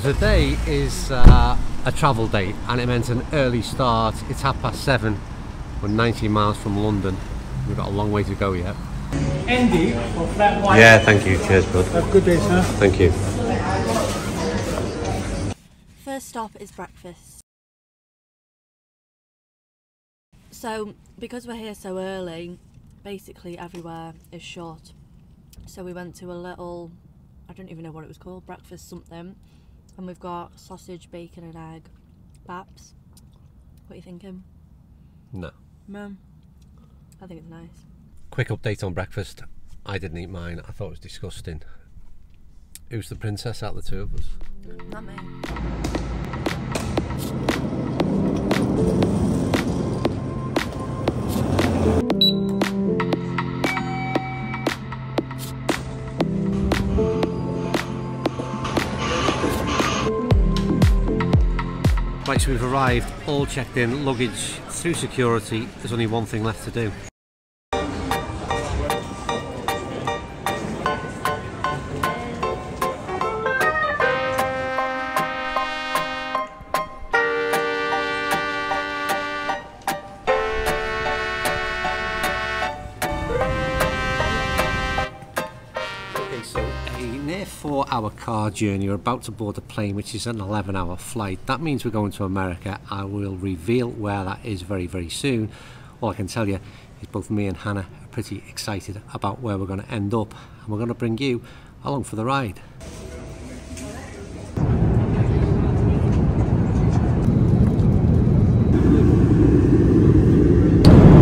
So today is a travel day, and it meant an early start. It's 7:30. We're 19 miles from London. We've got a long way to go yet. Andy, for flat white. Yeah, thank you. Cheers, bud. Have a good day, sir. Thank you. First stop is breakfast. So, because we're here so early, basically everywhere is short. So we went to a little, I don't even know what it was called, breakfast something. And we've got sausage, bacon and egg. Babs, what are you thinking? No. Mum, I think it's nice. Quick update on breakfast. I didn't eat mine, I thought it was disgusting. Who's the princess out of the two of us? Not me. Right, so we've arrived, all checked in, luggage through security. There's only one thing left to do. Our car journey, we're about to board a plane which is an 11-hour flight. That means we're going to America. I will reveal where that is very, very soon. All I can tell you is both me and Hannah are pretty excited about where we're going to end up, and we're going to bring you along for the ride.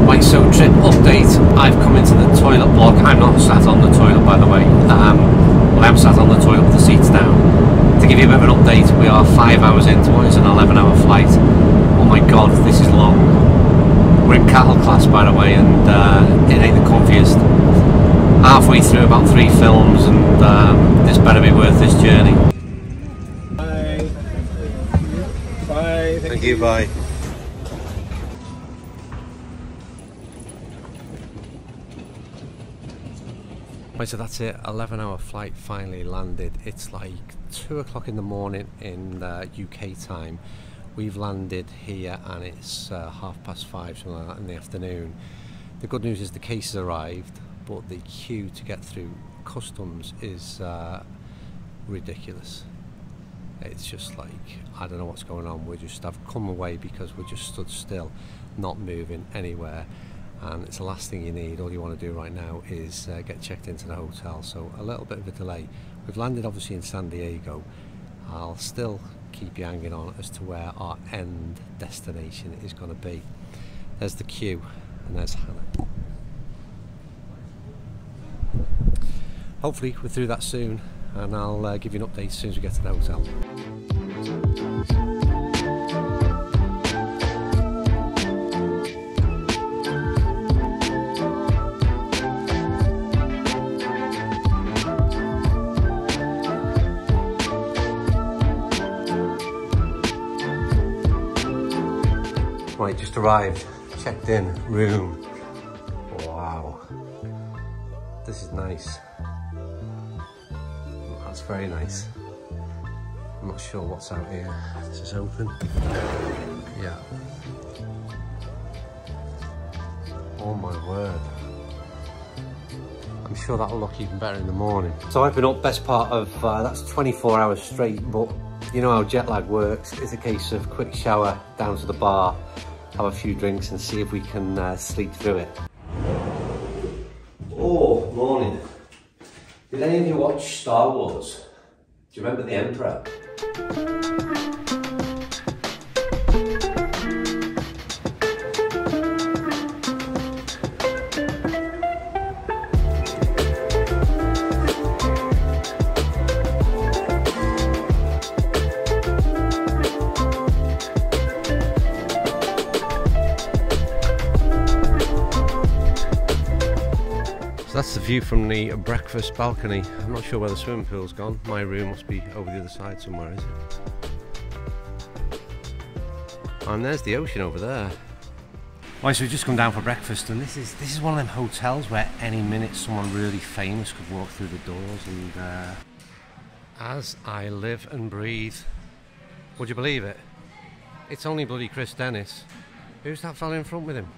Right, so trip update. I've come into the toilet block. I'm not sat on the toilet, by the way. I am sat on the toilet with the seats down. To give you a bit of an update, we are 5 hours into what is an 11-hour flight. Oh my god, this is long. We're in cattle class, by the way, and it ain't the comfiest. Halfway through about 3 films, and this better be worth this journey. Bye. Bye. Thank you. Bye. Right, so that's it, 11-hour flight finally landed. It's like 2 o'clock in the morning in UK time. We've landed here and it's 5:30, something like that, in the afternoon. The good news is the case has arrived, but the queue to get through customs is ridiculous. It's just like, I don't know what's going on. I've come away because we're just stood still, not moving anywhere. And it's the last thing you need. All you want to do right now is get checked into the hotel, so a little bit of a delay. We've landed obviously in San Diego. I'll still keep you hanging on as to where our end destination is going to be. There's the queue, and there's Hannah. Hopefully we're through that soon, and I'll give you an update as soon as we get to the hotel. Right, just arrived, checked in, room. Wow, this is nice. That's very nice. I'm not sure what's out here. This is open. Yeah. Oh my word. I'm sure that'll look even better in the morning. So I've been up best part of, that's 24 hours straight, but you know how jet lag works. It's a case of quick shower, down to the bar, have a few drinks and see if we can sleep through it. Oh, morning. Did any of you watch Star Wars? Do you remember the Emperor? That's the view from the breakfast balcony. I'm not sure where the swimming pool's gone. My room must be over the other side somewhere, is it? And there's the ocean over there. Right, so we've just come down for breakfast, and this is one of them hotels where any minute someone really famous could walk through the doors and As I live and breathe. Would you believe it? It's only bloody Chris Dennis. Who's that fella in front with him?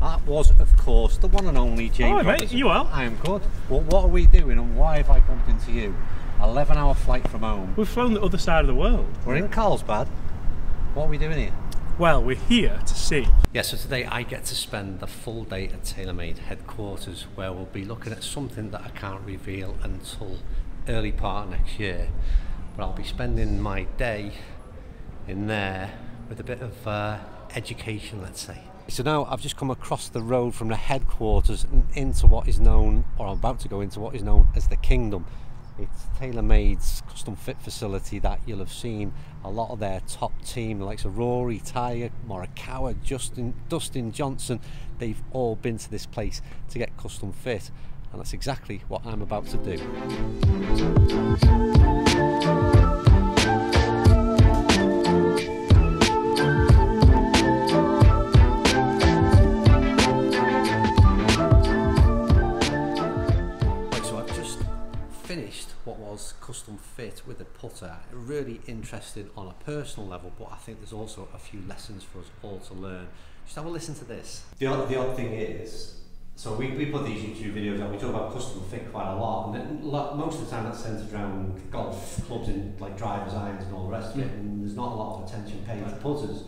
That was, of course, the one and only James Patterson. Hi mate, you are? I am good. Well, what are we doing and why have I bumped into you? 11-hour flight from home. We've flown the other side of the world. We're in Carlsbad. What are we doing here? Well, we're here to see. Yeah, so today I get to spend the full day at TaylorMade headquarters, where we'll be looking at something that I can't reveal until early part of next year. But I'll be spending my day in there with a bit of education, let's say. So now I've just come across the road from the headquarters and into what is known, or I'm about to go into what is known as the Kingdom. It's TaylorMade's custom fit facility that you'll have seen a lot of their top team, the likes of Rory, Tiger, Morikawa, Justin, Dustin Johnson. They've all been to this place to get custom fit, and that's exactly what I'm about to do. Custom fit with a putter, really interesting on a personal level, but I think there's also a few lessons for us all to learn. Just have a listen to this. The odd thing is, so we put these YouTube videos out, we talk about custom fit quite a lot, and most of the time that's centered around golf clubs and like driver's irons and all the rest of it, and there's not a lot of attention paid to putters,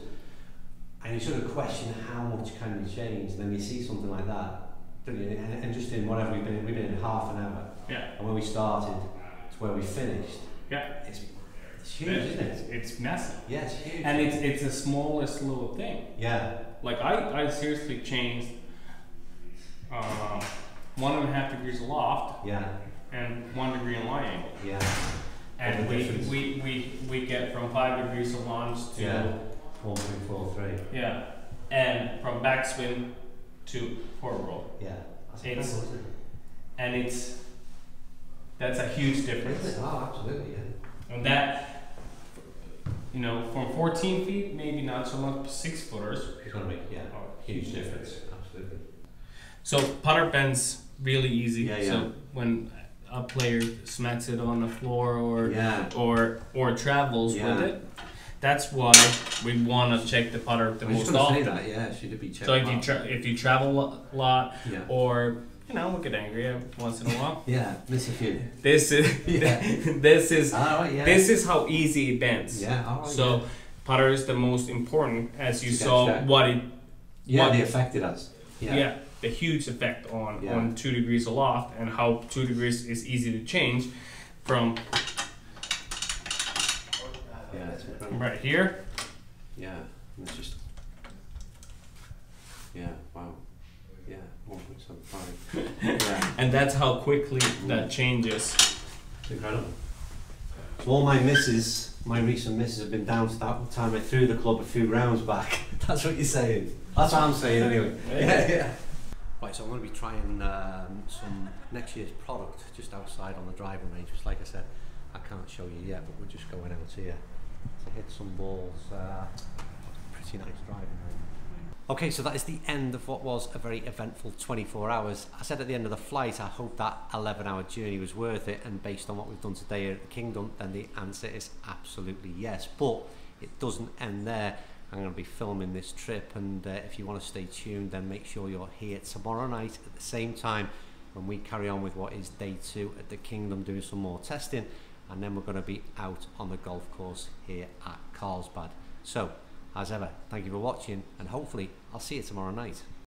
and you sort of question how much can you change, and then you see something like that, don't you? And just in whatever we've been in half an hour, yeah, and when we started, where we finished. Yeah. It's huge, isn't it? It's massive. Yeah, it's huge. And it's the smallest little thing. Yeah. Like I seriously changed 1.5 degrees aloft. Yeah. And 1 degree in lie angle. Yeah. And we get from 5 degrees of launch to 4.43. Yeah. And from backswing to forward roll. Yeah. That's a huge difference. Oh, absolutely, yeah. And that, you know, from 14 feet, maybe not so much, 6-footers. It's going to make, yeah, a huge difference. Absolutely. So putter bends really easy. Yeah, yeah. So when a player smacks it on the floor or travels with it, that's why we want to check the putter most often. Should be checked. So if you travel a lot or you know, we'll get angry once in a while. Miss a few. This is how easy it bends. Putter is the most important, as you saw what the effect it has. The huge effect on 2 degrees aloft, and how 2 degrees is easy to change from right here. Yeah, it's just wow. Yeah, 1.75. Yeah. And that's how quickly that changes. It's incredible. So all my misses, my recent misses, have been down to that time I threw the club a few rounds back. That's what you're saying. That's what I'm saying anyway. Yeah. Right, so I'm going to be trying some next year's product just outside on the driving range, which, like I said, I can't show you yet, but we're just going out here to hit some balls. Pretty nice driving range. Okay, so that is the end of what was a very eventful 24 hours. I said at the end of the flight, I hope that 11-hour journey was worth it, and based on what we've done today here at the Kingdom, then the answer is absolutely yes. But it doesn't end there. I'm going to be filming this trip, and if you want to stay tuned, then make sure you're here tomorrow night at the same time when we carry on with what is day 2 at the Kingdom, doing some more testing, and then we're going to be out on the golf course here at Carlsbad. So, as ever, thank you for watching, and hopefully I'll see you tomorrow night.